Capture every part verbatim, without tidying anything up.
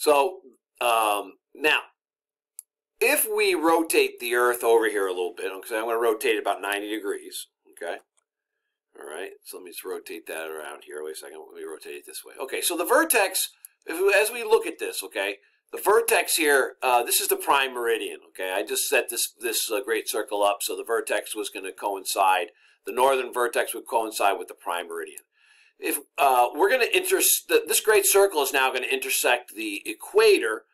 So um, now, if we rotate the Earth over here a little bit, because I'm going to rotate it about ninety degrees, okay? All right, so let me just rotate that around here. Wait a second, let me rotate it this way. Okay, so the vertex, if we, as we look at this, okay, the vertex here, uh, this is the prime meridian, okay? I just set this, this uh, great circle up, so the vertex was going to coincide. The northern vertex would coincide with the prime meridian. If uh, we're going to intersect, this great circle is now going to intersect the equator,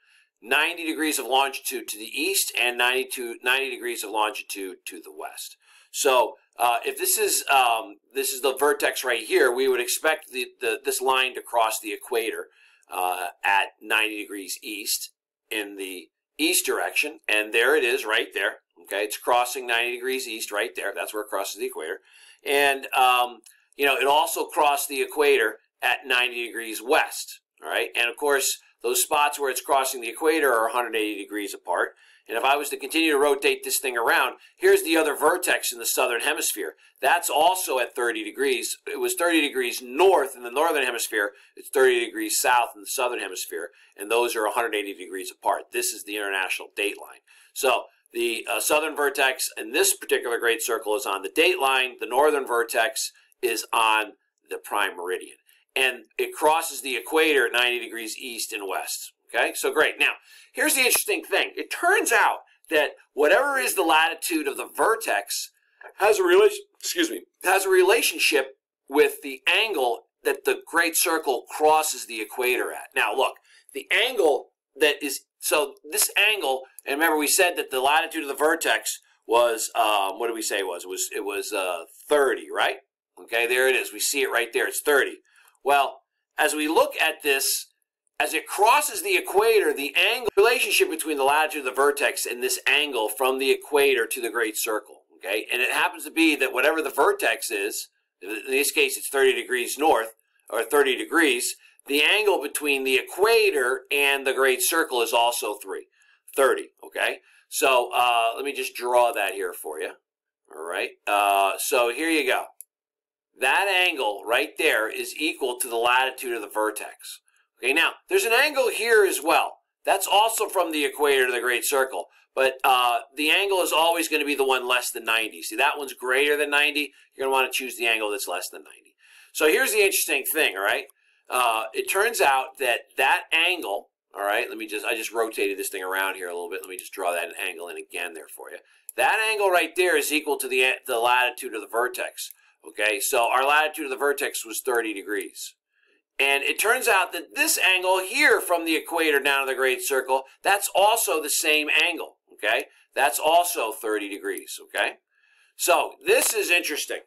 ninety degrees of longitude to the east and ninety-two, ninety degrees of longitude to the west. So uh, if this is um, this is the vertex right here, we would expect the, the this line to cross the equator uh, at ninety degrees east in the east direction, and there it is right there. Okay, it's crossing ninety degrees east right there. That's where it crosses the equator, and um, you know, it also crossed the equator at ninety degrees west. All right, and of course, those spots where it's crossing the equator are one hundred eighty degrees apart. And if I was to continue to rotate this thing around, here's the other vertex in the southern hemisphere. That's also at thirty degrees. It was thirty degrees north in the northern hemisphere. It's thirty degrees south in the southern hemisphere. And those are one hundred eighty degrees apart. This is the international date line. So the uh, southern vertex in this particular great circle is on the date line. The northern vertex is on the prime meridian. And it crosses the equator at ninety degrees east and west. Okay, so great. Now, here's the interesting thing. It turns out that whatever is the latitude of the vertex has a relation, excuse me, has a relationship with the angle that the great circle crosses the equator at. Now, look, the angle that is, so this angle, and remember we said that the latitude of the vertex was, um, what did we say it was? It was, it was uh, thirty, right? Okay, there it is. We see it right there. It's thirty. Well, as we look at this, as it crosses the equator, the angle relationship between the latitude of the vertex and this angle from the equator to the great circle, okay? And it happens to be that whatever the vertex is, in this case it's thirty degrees north, or thirty degrees, the angle between the equator and the great circle is also three, thirty, okay? So uh, let me just draw that here for you, all right? Uh, so here you go. That angle right there is equal to the latitude of the vertex. Okay, now, there's an angle here as well. That's also from the equator to the great circle. But uh, the angle is always going to be the one less than ninety. See, that one's greater than ninety. You're going to want to choose the angle that's less than ninety. So here's the interesting thing, all right? Uh, it turns out that that angle, all right, let me just, I just rotated this thing around here a little bit. Let me just draw that angle in again there for you. That angle right there is equal to the, the latitude of the vertex. Okay, so our latitude of the vertex was thirty degrees. And it turns out that this angle here from the equator down to the great circle, that's also the same angle, okay? That's also thirty degrees, okay? So this is interesting.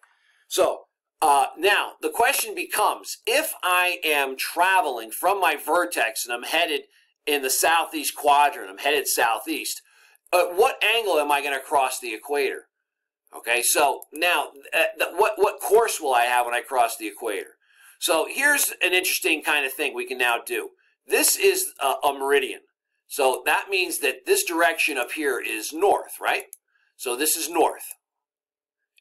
So uh, now the question becomes, if I am traveling from my vertex and I'm headed in the southeast quadrant, I'm headed southeast, at what angle am I going to cross the equator? Okay, so now uh, the, what, what course will I have when I cross the equator? So here's an interesting kind of thing we can now do. This is a, a meridian. So that means that this direction up here is north, right? So this is north.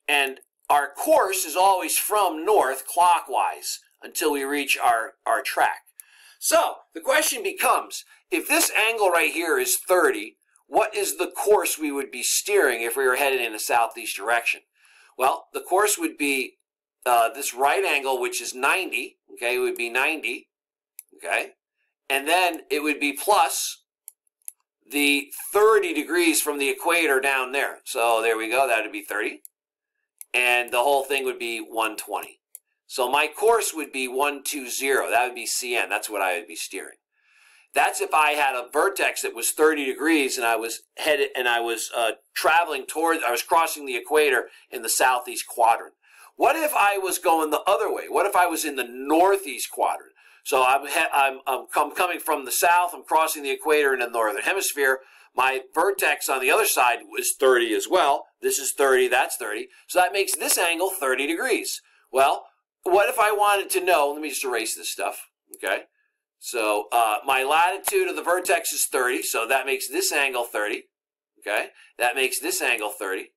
And our course is always from north clockwise until we reach our, our track. So the question becomes, if this angle right here is thirty, what is the course we would be steering if we were headed in a southeast direction? Well, the course would be uh, this right angle, which is ninety, okay? It would be ninety, okay? And then it would be plus the thirty degrees from the equator down there. So there we go, that would be thirty. And the whole thing would be one hundred twenty. So my course would be one two zero. That would be C N. That's what I would be steering. That's if I had a vertex that was thirty degrees and I was headed and I was uh, traveling towards, I was crossing the equator in the southeast quadrant. What if I was going the other way? What if I was in the northeast quadrant? So I'm, I'm, I'm come, coming from the south, I'm crossing the equator in the northern hemisphere. My vertex on the other side was thirty as well. This is thirty, that's thirty. So that makes this angle thirty degrees. Well, what if I wanted to know, let me just erase this stuff, okay? So uh, my latitude of the vertex is thirty, so that makes this angle thirty, okay? That makes this angle thirty,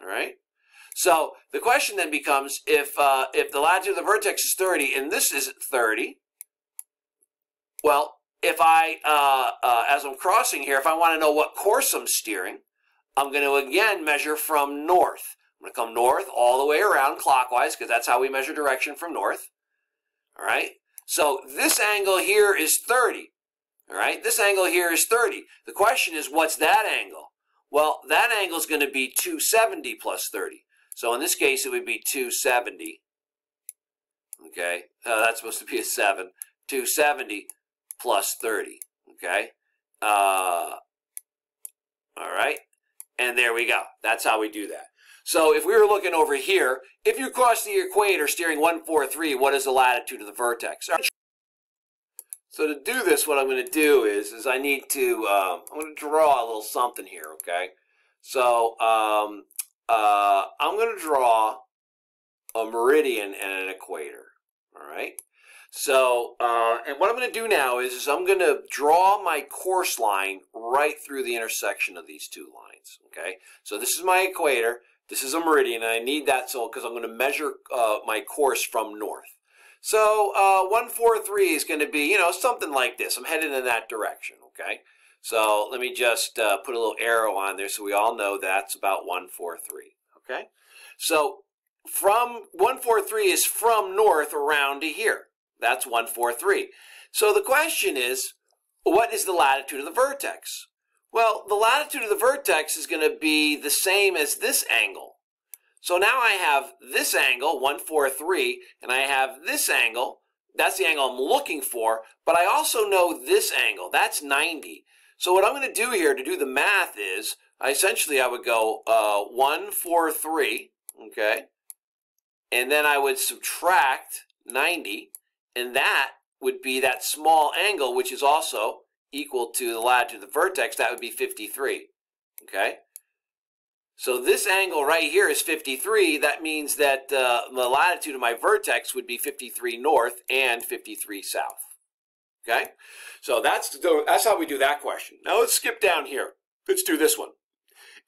all right? So the question then becomes, if, uh, if the latitude of the vertex is thirty and this is thirty, well, if I, uh, uh, as I'm crossing here, if I want to know what course I'm steering, I'm going to again measure from north. I'm going to come north all the way around clockwise, because that's how we measure direction from north. All right. So this angle here is thirty. All right. This angle here is thirty. The question is, what's that angle? Well, that angle is going to be two seventy plus thirty. So in this case, it would be two seventy. Okay. Uh, that's supposed to be a seven. two seventy plus thirty. Okay. Uh, all right. And there we go. That's how we do that. So if we were looking over here, if you cross the equator steering one four three, what is the latitude of the vertex? So to do this, what I'm going to do is, is I need to, um, I'm going to draw a little something here, okay? So um, uh, I'm going to draw a meridian and an equator, all right? So, uh, and what I'm going to do now is, is I'm going to draw my course line right through the intersection of these two lines, okay? So this is my equator, this is a meridian, and I need that so because I'm going to measure uh, my course from north. So uh, one four three is going to be, you know, something like this. I'm headed in that direction, okay? So let me just uh, put a little arrow on there so we all know that's about one four three, okay? So from one four three is from north around to here. That's one four three. So the question is, what is the latitude of the vertex? Well, the latitude of the vertex is going to be the same as this angle. So now I have this angle, one four three, and I have this angle. That's the angle I'm looking for, but I also know this angle. That's ninety. So what I'm going to do here to do the math is, I essentially I would go uh, one four three, okay, and then I would subtract ninety, and that would be that small angle, which is also equal to the latitude of the vertex. That would be fifty-three, okay? So this angle right here is fifty-three. That means that uh, the latitude of my vertex would be fifty-three north and fifty-three south, okay? So that's, that's how we do that question. Now let's skip down here. Let's do this one.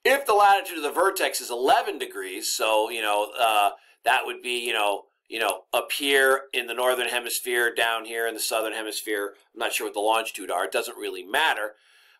If the latitude of the vertex is eleven degrees, so, you know, uh, that would be, you know, you know, up here in the northern hemisphere, down here in the southern hemisphere. I'm not sure what the longitude are. It doesn't really matter.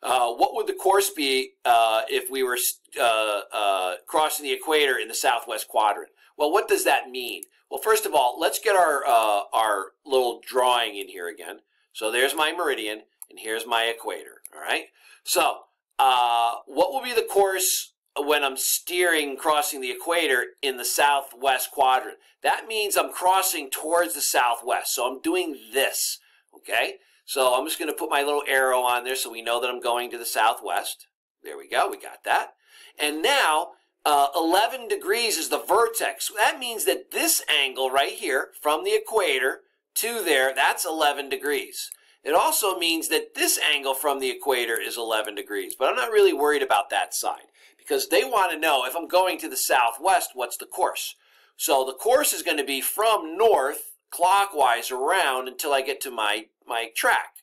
Uh, what would the course be uh, if we were uh, uh, crossing the equator in the southwest quadrant? Well, what does that mean? Well, first of all, let's get our, uh, our little drawing in here again. So there's my meridian, and here's my equator, all right? So uh, what will be the course when I'm steering crossing the equator in the southwest quadrant? That means I'm crossing towards the southwest, so I'm doing this, okay? So I'm just going to put my little arrow on there so we know that I'm going to the southwest. There we go, we got that. And now uh, eleven degrees is the vertex. That means that this angle right here from the equator to there, that's eleven degrees. It also means that this angle from the equator is eleven degrees, but I'm not really worried about that side, because they want to know if I'm going to the southwest, what's the course? So the course is going to be from north clockwise around until I get to my, my track.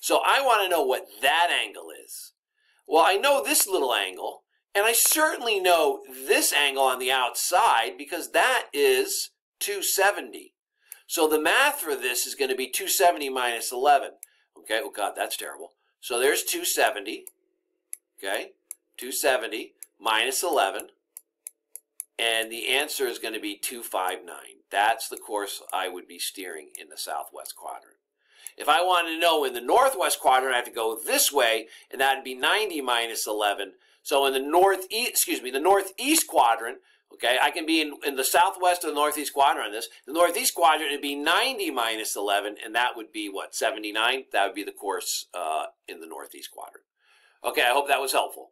So I want to know what that angle is. Well, I know this little angle, and I certainly know this angle on the outside because that is two seventy. So the math for this is going to be two seventy minus eleven. Okay, oh God, that's terrible. So there's two seventy, okay? two seventy minus eleven, and the answer is going to be two fifty-nine. That's the course I would be steering in the southwest quadrant. If I wanted to know in the northwest quadrant, I have to go this way, and that would be ninety minus eleven. So in the northeast, excuse me, the northeast quadrant, okay, I can be in, in the southwest or the northeast quadrant on this. The northeast quadrant would be ninety minus eleven, and that would be, what, seventy-nine? That would be the course uh, in the northeast quadrant. Okay, I hope that was helpful.